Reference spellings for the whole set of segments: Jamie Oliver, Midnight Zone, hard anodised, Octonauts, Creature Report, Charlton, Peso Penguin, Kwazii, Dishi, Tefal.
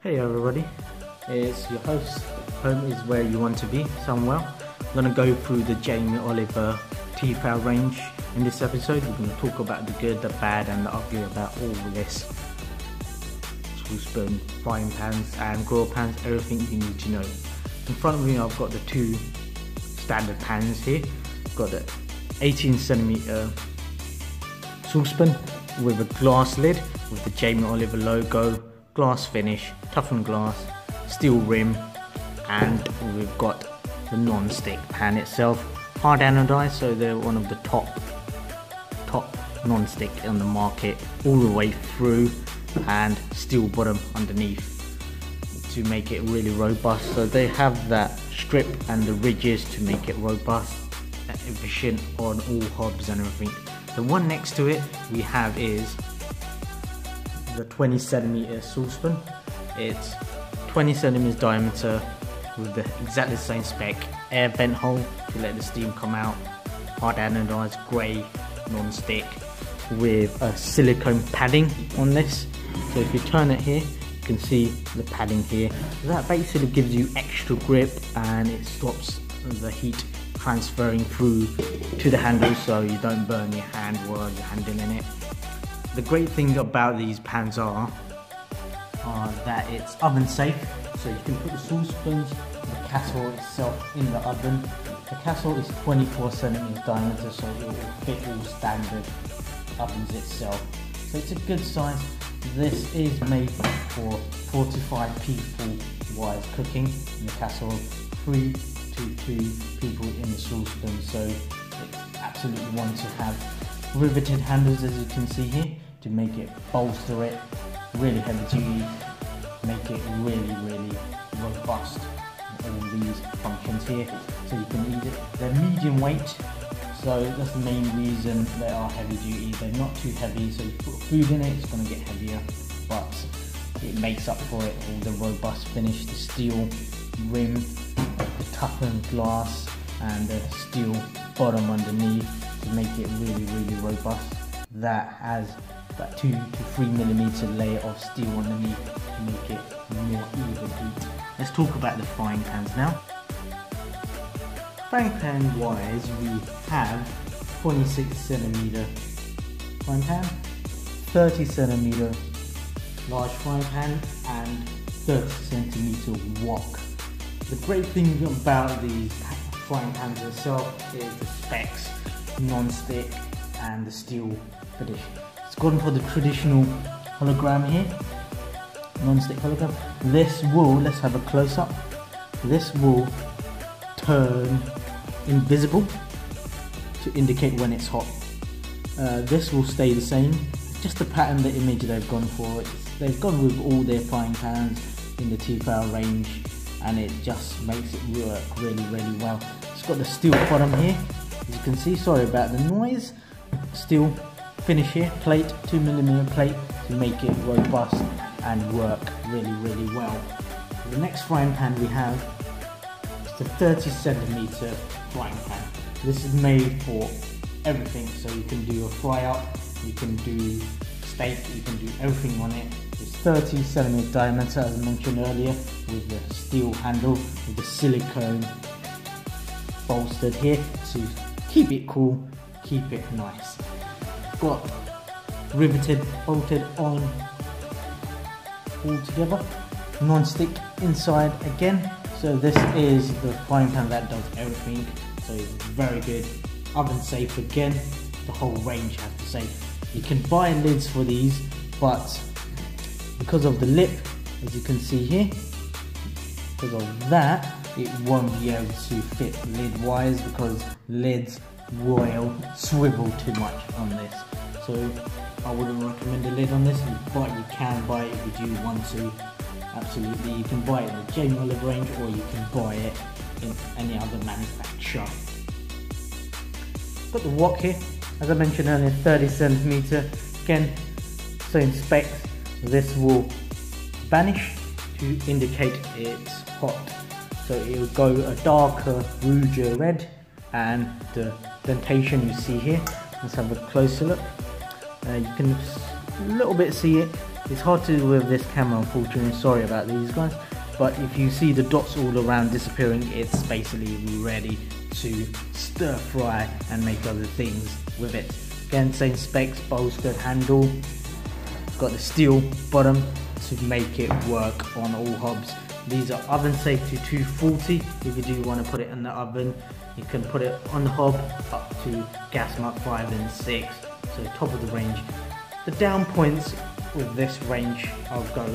Hey everybody, it's your host. Home is where you want to be, somewhere. I'm going to go through the Jamie Oliver Tefal range. In this episode we're going to talk about the good, the bad and the ugly about all this. Tool spoon, frying pans and grill pans, everything you need to know. In front of me I've got the two standard pans here. I've got the 18cm saucepan with a glass lid with the Jamie Oliver logo. Glass finish, toughened glass, steel rim, and we've got the non-stick pan itself, hard anodized, so they're one of the top non-stick on the market all the way through, and steel bottom underneath to make it really robust. So they have that strip and the ridges to make it robust and efficient on all hobs and everything. The one next to it we have is the 20cm saucepan. It's 20cm diameter with the exactly the same spec, air vent hole to let the steam come out, hard anodized grey non-stick with a silicone padding on this. So if you turn it here you can see the padding here. That basically gives you extra grip and it stops the heat transferring through to the handle so you don't burn your hand while you're handling it. The great thing about these pans are that it's oven safe, so you can put the saucepans, the casserole itself in the oven. The casserole is 24cm diameter, so it will fit all standard ovens itself. So it's a good size. This is made for 45 people while cooking in the casserole, 3 to 2 people in the saucepan, so it's absolutely one to have. Riveted handles, as you can see here, to make it bolster it, really heavy duty, make it really robust, all these functions here. So you can eat it. They're medium weight, so that's the main reason they are heavy duty. They're not too heavy, so you put food in it, it's going to get heavier, but it makes up for it, all the robust finish, the steel rim, the toughened glass and the steel bottom underneath to make it really robust. That has that 2 to 3 millimeter layer of steel underneath to make it more even heat. Let's talk about the frying pans now. Frying pan wise, we have 26cm frying pan, 30cm large frying pan, and 30cm wok. The great thing about these frying pans itself is the specs, non-stick, and the steel finish. It's gone for the traditional hologram here, non-stick hologram. This will, let's have a close-up, this will turn invisible to indicate when it's hot. This will stay the same, just the pattern, the image they've gone for. They've gone with all their frying pans in the Tefal range and it just makes it work really well. It's got the steel bottom here, as you can see, sorry about the noise. Steel finish here, plate, 2mm plate to make it robust and work really well. The next frying pan we have is the 30cm frying pan. This is made for everything, so you can do a fry up, you can do steak, you can do everything on it. It's 30cm diameter as I mentioned earlier, with the steel handle, with the silicone bolstered here to keep it cool, keep it nice. Got riveted, bolted on all together, non-stick inside again. So this is the frying pan that does everything, so it's very good, oven safe again, the whole range I have to say. You can buy lids for these, but because of the lip, as you can see here, because of that it won't be able to fit lid wise, because lids will swivel too much on this, so I wouldn't recommend a lid on this, but you can buy it if you do want to. Absolutely, you can buy it in the Jamie Oliver range or you can buy it in any other manufacturer. Got the wok here, as I mentioned earlier, 30cm, again same specs. This will vanish to indicate it's hot, so it will go a darker rouge red, and the dentation you see here, let's have a closer look. You can a little bit see it, It's hard to do with this camera, unfortunately, sorry about these guys, but if you see the dots all around disappearing, it's basically ready to stir fry and make other things with it. Again, same specs, bolstered handle, got the steel bottom to make it work on all hobs. These are oven safe to 240. If you do want to put it in the oven, you can put it on the hob up to gas mark 5 and 6, so top of the range. The down points with this range I'll go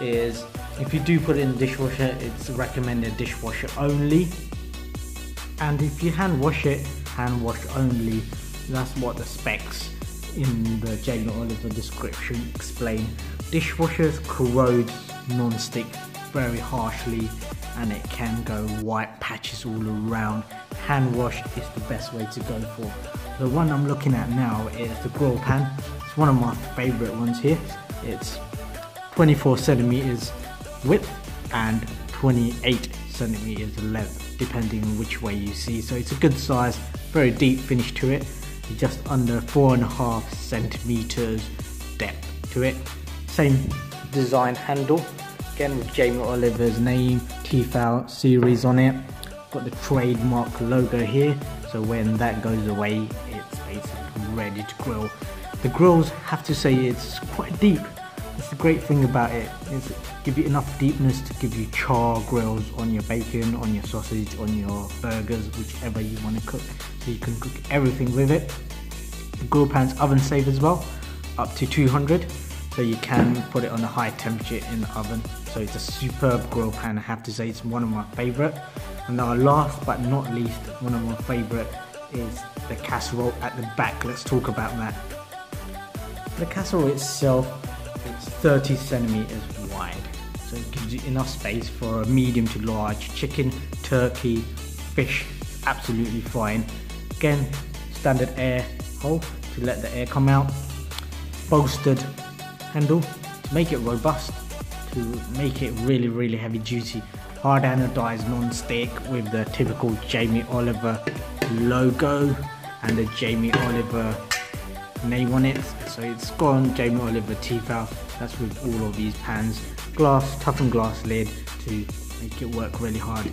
is if you do put it in the dishwasher, it's recommended dishwasher only, and if you hand wash it, hand wash only. That's what the specs in the Jamie Oliver description explain. Dishwashers corrode non-stick very harshly and it can go white patches all around. Hand wash is the best way to go for. The one I'm looking at now is the grill pan. It's one of my favorite ones here. It's 24 centimeters width and 28 centimeters length, depending on which way you see. So it's a good size, very deep finish to it. Just under 4.5 centimeters depth to it. Same design handle, again with Jamie Oliver's name, Tefal series on it. Got the trademark logo here, so when that goes away, it's basically ready to grill. The grills, have to say, it's quite deep. That's the great thing about it, is it gives you enough deepness to give you char grills on your bacon, on your sausage, on your burgers, whichever you want to cook. So you can cook everything with it. The grill pan's oven safe as well, up to 200, so you can put it on a high temperature in the oven. So it's a superb grill pan, I have to say, it's one of my favourite. And our last but not least, one of my favourite is the casserole at the back. Let's talk about that. The casserole itself, it's 30 centimeters wide, so it gives you enough space for a medium to large chicken, turkey, fish, absolutely fine. Again, standard air hole to let the air come out, bolstered handle to make it robust, to make it really, really heavy duty. Hard anodized non-stick with the typical Jamie Oliver logo and the Jamie Oliver name on it, so it's gone Jamie Oliver Tefal. That's with all of these pans. Glass, toughened glass lid to make it work really hard.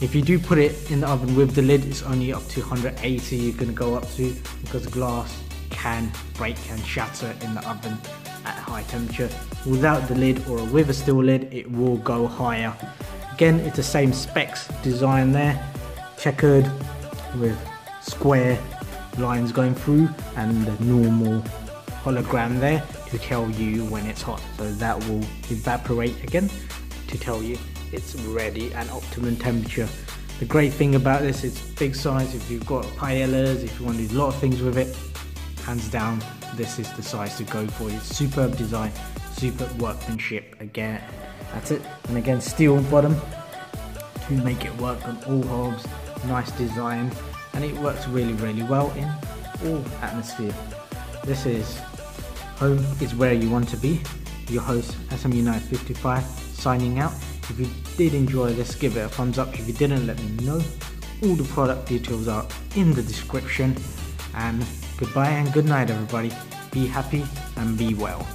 If you do put it in the oven with the lid, it's only up to 180 you can go up to, because glass can break and shatter in the oven at high temperature. Without the lid or with a steel lid, it will go higher. Again, it's the same specs design there, checkered with square lines going through and the normal hologram there to tell you when it's hot, so that will evaporate again to tell you it's ready and optimum temperature. The great thing about this, it's big size. If you've got paellas, if you want to do a lot of things with it, hands down this is the size to go for. It's superb design, superb workmanship. Again, that's it. And again, steel bottom to make it work on all hobs. Nice design, and it works really, really well in all atmosphere. This is home is where you want to be. Your host, SMU955, signing out. If you did enjoy this, give it a thumbs up. If you didn't, let me know. All the product details are in the description. And goodbye and good night, everybody. Be happy and be well.